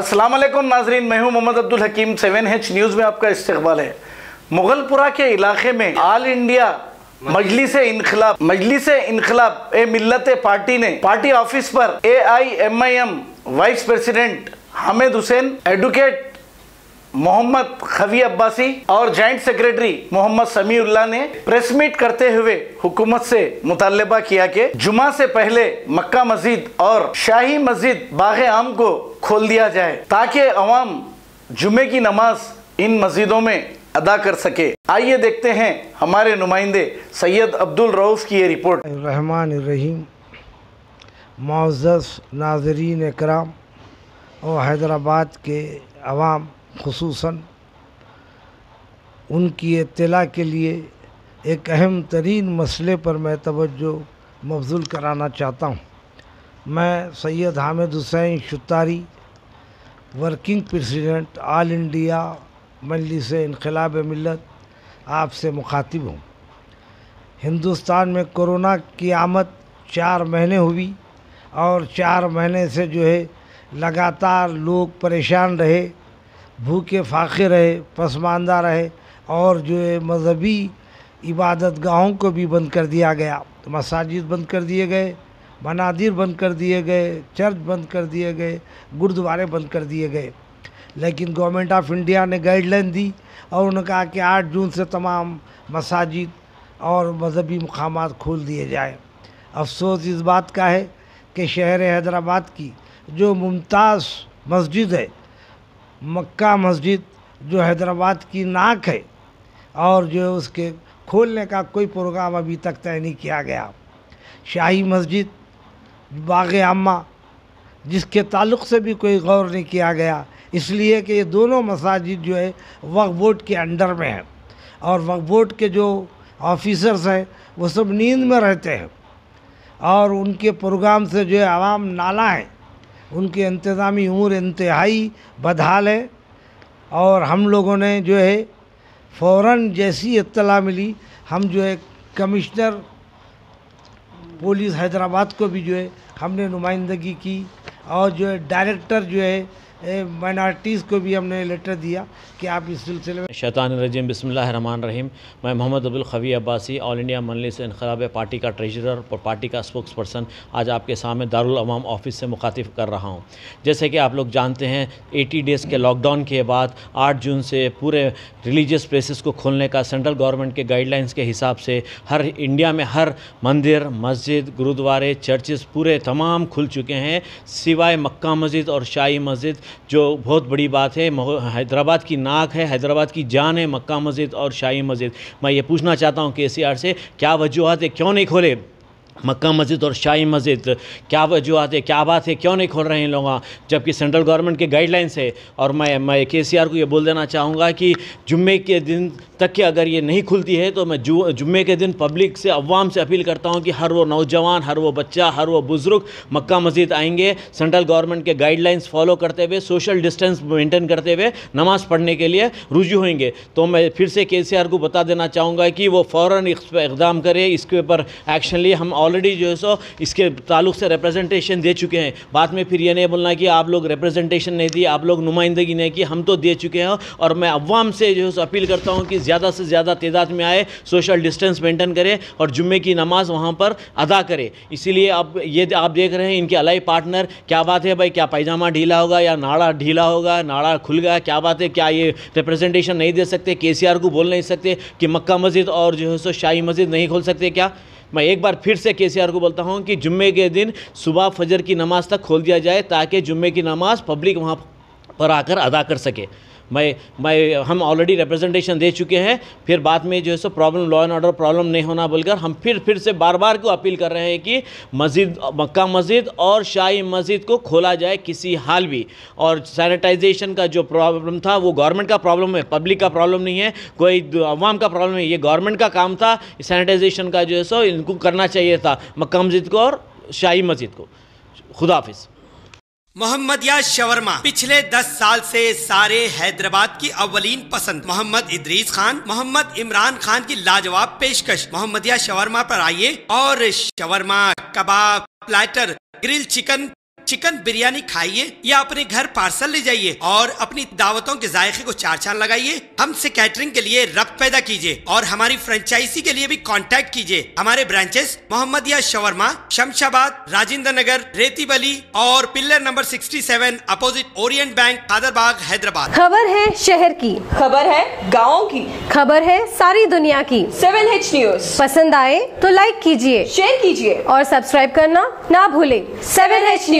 अस्सलाम वालेकुम नाजरीन, मैं हूं मोहम्मद अब्दुल हकीम। 7H न्यूज़ में आपका इस्तकबाल है। मुगलपुरा के इलाके में आल इंडिया मजलिस ए इनकलाब ए मिल्लत पार्टी ने पार्टी ऑफिस पर AIMIM vice president Hamid Hussain, advocate Mohammad Qavi Abbasi और जॉइंट सेक्रेटरी मोहम्मद समी उल्ला ने प्रेस मीट करते हुए हुकूमत से मुतालबा किया कि जुमा से पहले मक्का मस्जिद और शाही मस्जिद बाग आम को खोल दिया जाए ताकि अवाम जुमे की नमाज इन मस्जिदों में अदा कर सके। आइए देखते हैं हमारे नुमाइंदे सैयद अब्दुल रउफ की ये रिपोर्ट। रहमान रहीम, मुअज़्ज़ज़ नाज़रीन कराम और हैदराबाद के अवाम, खुसूसन उनकी इत्तला के लिए एक अहम तरीन मसले पर मैं तवज्जो मबजूल कराना चाहता हूँ। मैं Syed Hamid Hussain Shattari, working president all India Majlis ए इनकलाब मिल्लत, आपसे मुखातिब हूँ। हिंदुस्तान में कोरोना की आमद 4 महीने हुई और 4 महीने से जो है लगातार लोग परेशान रहे, भूखे फाके रहे, पसमानदा रहे और जो है मजहबी इबादत गाहों को भी बंद कर दिया गया। मसाजिद बंद कर दिए गए, मनादिर बंद कर दिए गए, चर्च बंद कर दिए गए, गुरुद्वारे बंद कर दिए गए। लेकिन गवर्नमेंट ऑफ इंडिया ने गाइडलाइन दी और उन्होंने कहा कि 8 जून से तमाम मसाजिद और मजहबी मकामात खोल दिए जाए। अफसोस इस बात का है कि शहर हैदराबाद की जो मुमताज़ मस्जिद है, मक्का मस्जिद, जो हैदराबाद की नाक है और जो उसके खोलने का कोई प्रोग्राम अभी तक तय नहीं किया गया। शाही मस्जिद बाग आमा जिसके ताल्लुक़ से भी कोई गौर नहीं किया गया, इसलिए कि ये दोनों मसाजिद जो है वक्फ बोर्ड के अंडर में है और वक्फ बोर्ड के जो ऑफिसर्स हैं वो सब नींद में रहते हैं और उनके प्रोग्राम से जो है आवाम नाला है। उनके इंतज़ामी उमूर इंतहाई बदहाल है और हम लोगों ने जो है फ़ौरन जैसी इत्तला मिली, हम जो है कमिश्नर पुलिस हैदराबाद को भी जो है हमने नुमाइंदगी की और जो है डायरेक्टर जो है माइनॉरिटीज़ को भी हमने लेटर दिया कि आप इस सिलसिले में। शैतान रजीम, बिस्मिल्लाह रहमान रहीम। मैं मोहम्मद अब्दुल खवी अब्बासी, ऑल इंडिया मजलिस ए इनकलाब पार्टी का ट्रेजरर और पार्टी का स्पोक्स पर्सन, आज आपके सामने दारुल अवाम ऑफिस से मुखातिब कर रहा हूँ। जैसे कि आप लोग जानते हैं 80 डेज़ के लॉकडाउन के बाद 8 जून से पूरे रिलीजियस प्लेसेस को खोलने का सेंट्रल गवर्नमेंट के गाइडलाइंस के हिसाब से हर इंडिया में हर मंदिर, मस्जिद, गुरुद्वारे, चर्चेस पूरे तमाम खुल चुके हैं, सिवाय मक्का मस्जिद और शाही मस्जिद, जो बहुत बड़ी बात है। हैदराबाद की नाक है, हैदराबाद की जान है मक्का मस्जिद और शाही मस्जिद। मैं ये पूछना चाहता हूँ केसीआर से, क्या वजूहत है क्यों नहीं खोले मक्का मस्जिद और शाही मस्जिद? क्या वजूहत है, क्या बात है, क्यों नहीं खोल रहे हैं लोग, जबकि सेंट्रल गवर्नमेंट के गाइडलाइंस है? और मैं केसीआर को ये बोल देना चाहूँगा कि जुम्मे के दिन तक कि अगर ये नहीं खुलती है तो मैं जुम्मे के दिन पब्लिक से, अवाम से अपील करता हूँ कि हर वो नौजवान, हर वो बच्चा, हर वो बुज़ुर्ग मक्का मस्जिद आएंगे सेंट्रल गवर्नमेंट के गाइडलाइंस फॉलो करते हुए, सोशल डिस्टेंस मेंटेन करते हुए नमाज़ पढ़ने के लिए रुजू होंगे। तो मैं फिर से केसीआर को बता देना चाहूँगा कि वो फ़ौरन इक़दाम करे, इसके ऊपर एक्शन लिए। हम ऑलरेडी जो है सो इसके ताल्लुक से रिप्रेजेंटेशन दे चुके हैं। बाद में फिर ये नहीं बोलना कि आप लोग रिप्रेजेंटेशन नहीं दी, आप लोग नुमाइंदगी नहीं की, हम तो दे चुके हैं। और मैं अवाम से जो है सो अपील करता हूँ कि ज़्यादा से ज़्यादा तादाद में आए, सोशल डिस्टेंस मेंटेन करें और जुम्मे की नमाज़ वहाँ पर अदा करें। इसीलिए अब ये आप देख रहे हैं इनके अलाई पार्टनर, क्या बात है भाई, क्या पैजामा ढीला होगा या नाड़ा ढीला होगा, नाड़ा खुल गया, क्या बात है? क्या ये रिप्रेजेंटेशन नहीं दे सकते? केसीआर को बोल नहीं सकते कि मक्का मस्जिद और जो है सो शाही मस्जिद नहीं खोल सकते क्या? मैं एक बार फिर से केसीआर को बोलता हूँ कि जुम्मे के दिन सुबह फजर की नमाज तक खोल दिया जाए ताकि जुम्मे की नमाज पब्लिक वहाँ पर आकर अदा कर सके। हम ऑलरेडी रिप्रेजेंटेशन दे चुके हैं, फिर बाद में जो है सो problem, law and order problem नहीं होना बोलकर हम फिर से बार को अपील कर रहे हैं कि मक्का मस्जिद और शाही मस्जिद को खोला जाए किसी हाल भी। और सैनिटाइजेशन का जो प्रॉब्लम था वो गवर्नमेंट का प्रॉब्लम है, पब्लिक का प्रॉब्लम नहीं है, कोई अवाम का प्रॉब्लम है। ये गवर्नमेंट का काम था सैनिटाइजेशन का, जो है सो इनको करना चाहिए था मक्का मस्जिद को और शाही मस्जिद को। खुदा हाफिज़। मोहम्मदिया शवरमा पिछले 10 साल से सारे हैदराबाद की अव्वलीन पसंद मोहम्मद इदरीस खान, मोहम्मद इमरान खान की लाजवाब पेशकश मोहम्मदिया शवरमा पर आइए और शवरमा, कबाब, platter, grill chicken, chicken biryani खाइए या अपने घर पार्सल ले जाइए और अपनी दावतों के जायके को चार चांद लगाइए। हमसे कैटरिंग के लिए रब्त पैदा कीजिए और हमारी फ्रेंचाइजी के लिए भी कांटेक्ट कीजिए। हमारे ब्रांचेस मोहम्मदिया शवरमा, शमशाबाद, राजेंद्र नगर, रेतीबली और pillar number 67 opposite Orient bank, आदरबाग, Hyderabad. खबर है शहर की, खबर है गाँव की, खबर है सारी दुनिया की। 7H न्यूज़ पसंद आए तो लाइक कीजिए, शेयर कीजिए और सब्सक्राइब करना ना भूले। 7H news.